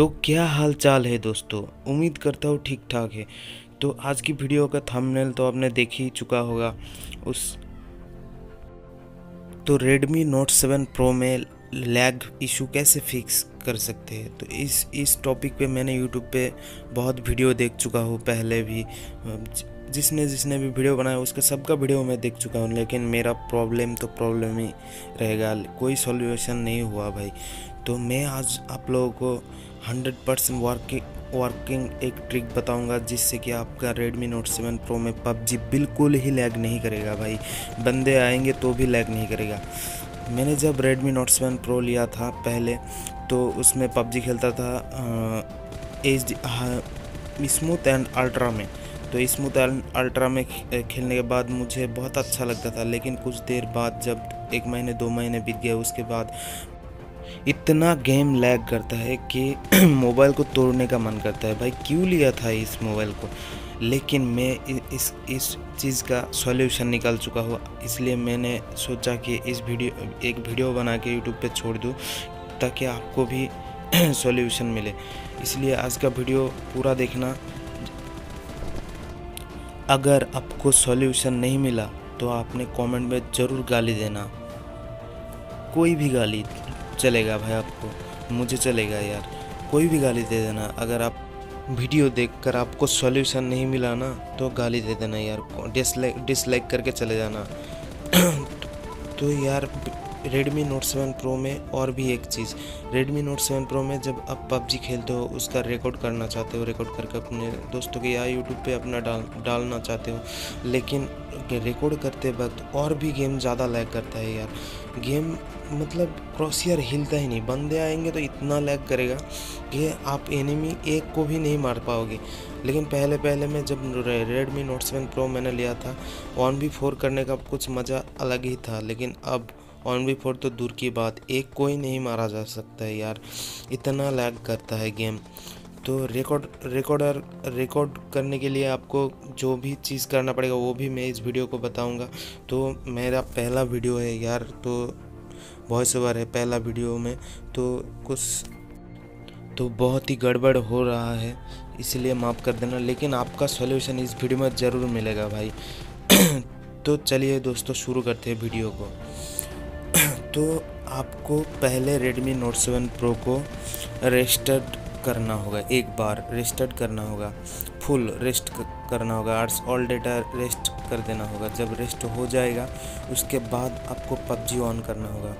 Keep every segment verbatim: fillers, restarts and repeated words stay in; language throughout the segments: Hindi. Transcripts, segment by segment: तो क्या हाल चाल है दोस्तों, उम्मीद करता हूँ ठीक ठाक है। तो आज की वीडियो का थंबनेल तो आपने देख ही चुका होगा। उस तो Redmi Note सेवन Pro में लैग इशू कैसे फिक्स कर सकते हैं, तो इस इस टॉपिक पे मैंने यूट्यूब पे बहुत वीडियो देख चुका हूँ पहले भी। जिसने जिसने भी वीडियो बनाया उसका सबका वीडियो मैं देख चुका हूँ, लेकिन मेरा प्रॉब्लम तो प्रॉब्लम ही रहेगा, कोई सॉल्यूशन नहीं हुआ भाई। तो मैं आज आप लोगों को हंड्रेड परसेंट वर्किंग वर्किंग एक ट्रिक बताऊंगा, जिससे कि आपका Redmi Note सेवन Pro में पबजी बिल्कुल ही लैग नहीं करेगा भाई। बंदे आएंगे तो भी लैग नहीं करेगा। मैंने जब Redmi Note सेवन Pro लिया था पहले, तो उसमें पबजी खेलता था H D smooth and ultra में। तो स्मूथ एंड अल्ट्रा में खेलने के बाद मुझे बहुत अच्छा लगता था, लेकिन कुछ देर बाद जब एक महीने दो महीने बीत गए उसके बाद इतना गेम लैग करता है कि मोबाइल को तोड़ने का मन करता है भाई। क्यों लिया था इस मोबाइल को? लेकिन मैं इस इस चीज़ का सॉल्यूशन निकाल चुका हूँ, इसलिए मैंने सोचा कि इस वीडियो एक वीडियो बना के यूट्यूब पे छोड़ दूँ, ताकि आपको भी सॉल्यूशन मिले। इसलिए आज का वीडियो पूरा देखना। अगर आपको सॉल्यूशन नहीं मिला तो आपने कमेंट में ज़रूर गाली देना, कोई भी गाली चलेगा भाई, आपको मुझे चलेगा यार, कोई भी गाली दे देना। अगर आप वीडियो देखकर आपको सॉल्यूशन नहीं मिला ना, तो गाली दे देना यार, डिसलाइक डिसलाइक करके चले जाना। तो यार Redmi Note सेवन Pro में और भी एक चीज़, Redmi Note सेवन Pro में जब आप पबजी खेलते हो उसका रिकॉर्ड करना चाहते हो, रिकॉर्ड करके अपने दोस्तों के या यूट्यूब पे अपना डाल डालना चाहते हो, लेकिन रिकॉर्ड करते वक्त और भी गेम ज़्यादा लैग करता है यार। गेम मतलब क्रॉसियर हिलता ही नहीं, बंदे आएंगे तो इतना लैग करेगा कि आप एनिमी एक को भी नहीं मार पाओगे। लेकिन पहले पहले मैं जब Redmi Note सेवन Pro मैंने लिया था, वन वी फोर करने का कुछ मज़ा अलग ही था, लेकिन अब ऑन वी फोर तो दूर की बात, एक कोई नहीं मारा जा सकता है यार, इतना लैग करता है गेम। तो रिकॉर्ड रिकॉर्डर रिकॉर्ड करने के लिए आपको जो भी चीज़ करना पड़ेगा वो भी मैं इस वीडियो को बताऊंगा। तो मेरा पहला वीडियो है यार, तो वॉइस ओवर है पहला वीडियो में, तो कुछ तो बहुत ही गड़बड़ हो रहा है, इसलिए माफ़ कर देना, लेकिन आपका सॉल्यूशन इस वीडियो में ज़रूर मिलेगा भाई। तो चलिए दोस्तों शुरू करते हैं वीडियो को। तो आपको पहले Redmi Note सेवन Pro को रजिस्टर्ड करना होगा, एक बार रजिस्टर्ड करना होगा, फुल रेस्ट करना होगा, आर्ट्स ऑल डेटा रेस्ट कर देना होगा। जब रेस्ट हो जाएगा उसके बाद आपको पबजी ऑन करना होगा,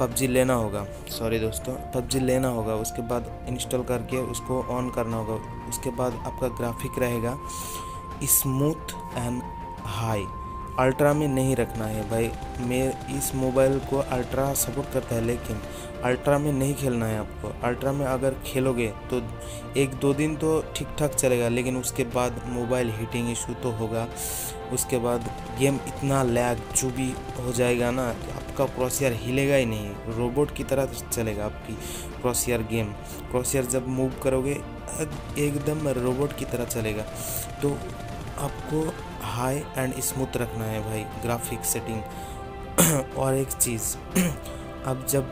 पबजी लेना होगा, सॉरी दोस्तों पबजी लेना होगा। उसके बाद इंस्टॉल करके उसको ऑन करना होगा। उसके बाद आपका ग्राफिक रहेगा स्मूथ एंड हाई, अल्ट्रा में नहीं रखना है भाई। मैं इस मोबाइल को अल्ट्रा सपोर्ट करता है, लेकिन अल्ट्रा में नहीं खेलना है आपको। अल्ट्रा में अगर खेलोगे तो एक दो दिन तो ठीक ठाक चलेगा, लेकिन उसके बाद मोबाइल हीटिंग इशू तो होगा। उसके बाद गेम इतना लैग जो भी हो जाएगा ना, आपका क्रॉसहेयर हिलेगा ही नहीं, रोबोट की तरह चलेगा आपकी क्रॉसहेयर गेम। क्रॉसहेयर जब मूव करोगे एकदम रोबोट की तरह चलेगा। तो आपको हाई एंड स्मूथ रखना है भाई ग्राफिक सेटिंग। और एक चीज़, अब जब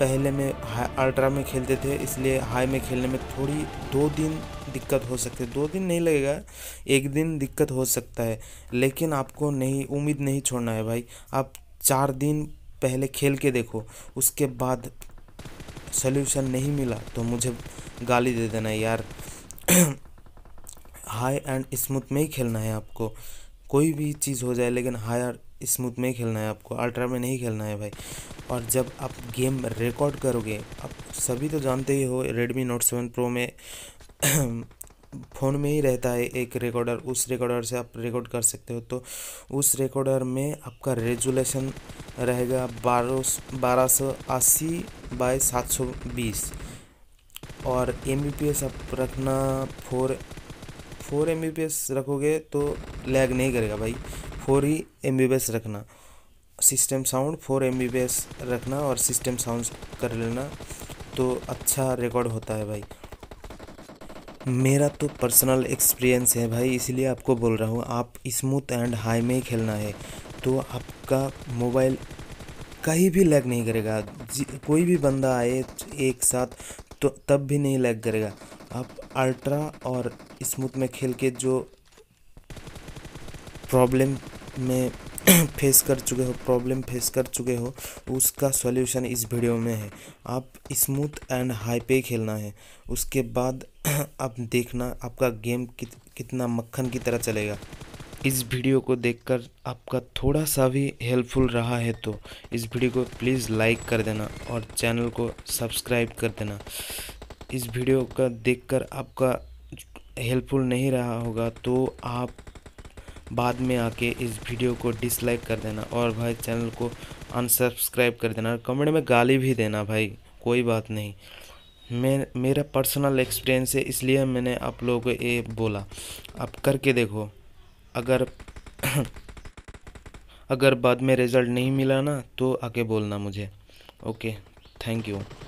पहले में अल्ट्रा में खेलते थे इसलिए हाई में खेलने में थोड़ी दो दिन दिक्कत हो सकती है, दो दिन नहीं लगेगा, एक दिन दिक्कत हो सकता है, लेकिन आपको नहीं उम्मीद नहीं छोड़ना है भाई। आप चार दिन पहले खेल के देखो, उसके बाद सॉल्यूशन नहीं मिला तो मुझे गाली दे देना यार। हाई एंड स्मूथ में ही खेलना है आपको, कोई भी चीज़ हो जाए, लेकिन हाई और स्मूथ में ही खेलना है आपको, अल्ट्रा में नहीं खेलना है भाई। और जब आप गेम रिकॉर्ड करोगे, आप सभी तो जानते ही हो Redmi Note सेवन Pro में फ़ोन में ही रहता है एक रिकॉर्डर, उस रिकॉर्डर से आप रिकॉर्ड कर सकते हो। तो उस रिकॉर्डर में आपका रेजुलेशन रहेगा बारह बारह सौ अस्सी बाई सात सौ बीस, और एम बी पी एस आप रखना four four M B P S रखोगे तो लैग नहीं करेगा भाई। फोर ही एम बी पी एस रखना, system sound four M B P S रखना और सिस्टम साउंड कर लेना, तो अच्छा रिकॉर्ड होता है भाई। मेरा तो पर्सनल एक्सपीरियंस है भाई, इसलिए आपको बोल रहा हूँ, आप स्मूथ एंड हाई में ही खेलना है, तो आपका मोबाइल कहीं भी लैग नहीं करेगा। कोई भी बंदा आए एक साथ तो तब भी नहीं लैग करेगा। आप अल्ट्रा और स्मूथ में खेल के जो प्रॉब्लम में फेस कर चुके हो प्रॉब्लम फेस कर चुके हो उसका सॉल्यूशन इस वीडियो में है। आप स्मूथ एंड हाई पे खेलना है, उसके बाद आप देखना आपका गेम कित, कितना मक्खन की तरह चलेगा। इस वीडियो को देखकर आपका थोड़ा सा भी हेल्पफुल रहा है तो इस वीडियो को प्लीज़ लाइक कर देना और चैनल को सब्सक्राइब कर देना। इस वीडियो का देखकर आपका हेल्पफुल नहीं रहा होगा तो आप बाद में आके इस वीडियो को डिसलाइक कर देना और भाई चैनल को अनसब्सक्राइब कर देना और कमेंट में गाली भी देना। भाई कोई बात नहीं, मैं मेरा पर्सनल एक्सपीरियंस है इसलिए मैंने आप लोगों को ये बोला। आप करके देखो, अगर अगर बाद में रिज़ल्ट नहीं मिला ना तो आके बोलना मुझे। Okay, thank you.